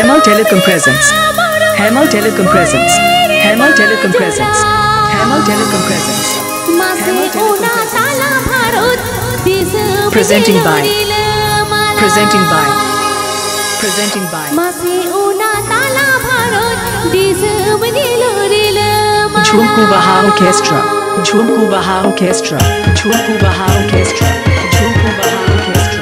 Hemal Telecom presents. Hemal Telecom presents. Hemal Telecom presents. Hemal Telecom presents. Presenting by. Presenting by. Presenting by. Jhumko Baha Orchestra. Jhumko Baha Orchestra. Jhumko Baha Orchestra. Jhumko Baha Orchestra.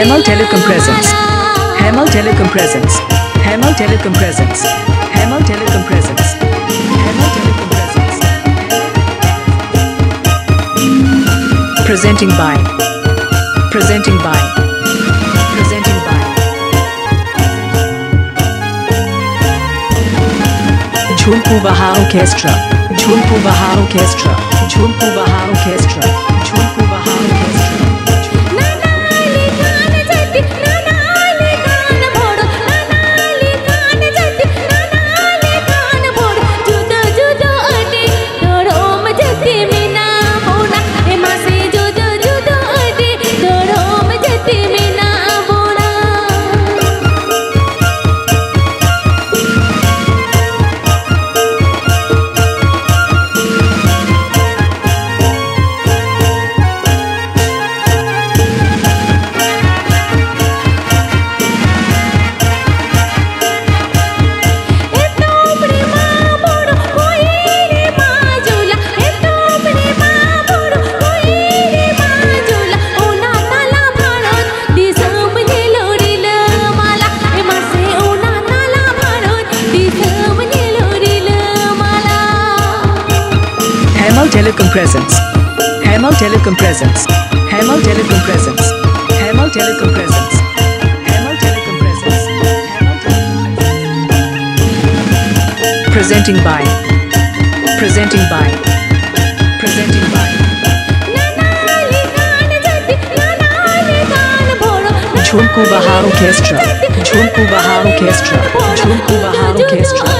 Hemal Telecom presents. Hemal Telecom presents. Hemal Telecom presents. Hemal Telecom presents. Hemal Telecom presents. Presenting by. Presenting by. Presenting by. Jhumko Baha Orchestra. Jhumko Baha Orchestra. Jhumko Baha Orchestra. Jhumko Baha Orchestra. Telecom presents. Hemal Telecom presents. Hemal Telecom presents. Hemal Telecom presents. Hemal Telecom presents. Hemal Telecom presents. Presenting by. Presenting by. Presenting by. Jhumko Baha Orchestra. Jhumko Baha Orchestra. Jhumko Baha Orchestra. Jhumko Baha Orchestra.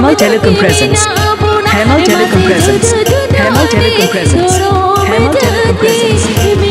Hemal Telecom presents. Hemal Telecom presents. Hemal Telecom presents. Hemal Telecom presents.